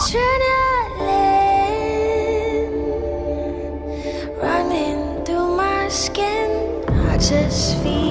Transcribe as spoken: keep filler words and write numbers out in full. adrenaline running through my skin. I just feel